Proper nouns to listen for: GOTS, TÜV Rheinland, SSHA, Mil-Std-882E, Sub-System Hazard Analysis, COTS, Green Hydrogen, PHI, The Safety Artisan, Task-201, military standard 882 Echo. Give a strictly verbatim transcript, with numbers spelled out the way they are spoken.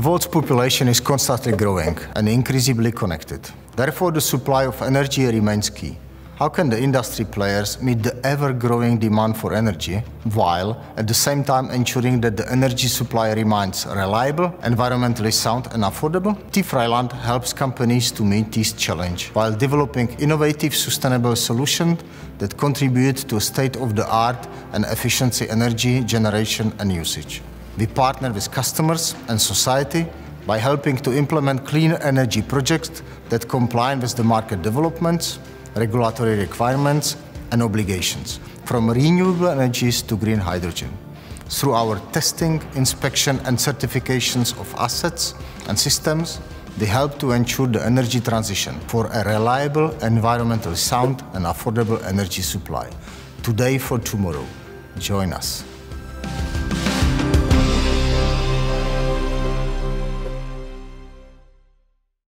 The world's population is constantly growing and increasingly connected. Therefore, the supply of energy remains key. How can the industry players meet the ever-growing demand for energy, while at the same time ensuring that the energy supply remains reliable, environmentally sound and affordable? TÜV Rheinland helps companies to meet this challenge while developing innovative, sustainable solutions that contribute to state-of-the-art and efficient energy generation and usage. We partner with customers and society by helping to implement clean energy projects that comply with the market developments, regulatory requirements and obligations, from renewable energies to green hydrogen. Through our testing, inspection and certifications of assets and systems, they help to ensure the energy transition for a reliable, environmentally sound and affordable energy supply. Today for tomorrow. Join us.